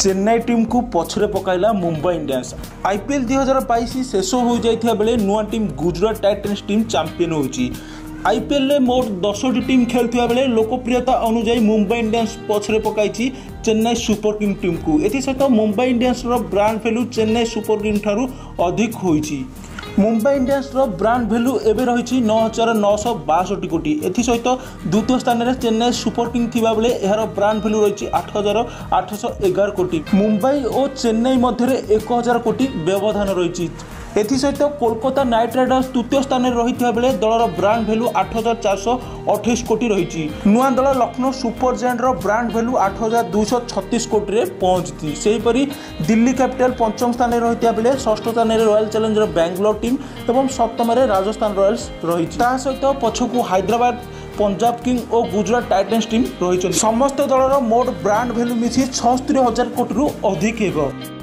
Chennai team को पछरे पकाइला मुंबई इंडियंस। आईपीएल 2022 शेष हो जाता बेले नुआ team Gujarat titans team champion होची। आईपीएल में मोट 10 टीम खेलता बेले लोकप्रियता अनुजाई मुंबई इंडियंस पछरे पकाई चेन्नई सुपर किंग टीम को। एथि सहित Mumbai Indians brand value Chennai super king ठारू अधिक होईची। मुंबई इंडियंस ब्रांड भैल्यू एवं रही 9,962 कोटी। एसत द्वितीय स्थान में चेन्नई सुपर किंग थिबा बेले यार ब्रांड भैल्यू रही 8,811 कोटी। मुंबई और चेन्नई मध्य 1,000 कोटी व्यवधान रही। एसत कोलकाता नाइट राइडर्स तृतीय स्थान में रही बेले दलर ब्रांड भैल्यू 8,428 कोटी रही। नुआ दल Lucknow super giant brand value 8,236 कोटी में पहुंची। से हीपरी दिल्ली कैपिटल पंचम स्थान में रही बेले षष्ठ स्थान में रॉयल चैलेंजर बैंगलोर टीम एवं सप्तम राजस्थान रॉयल्स रही। सहित पछकू हैदराबाद पंजाब किंग और गुजरात टाइटन्स टीम रही। समस्त दलर मोट ब्रांड भैल्यू मिसी 76,000 कोटी अधिक।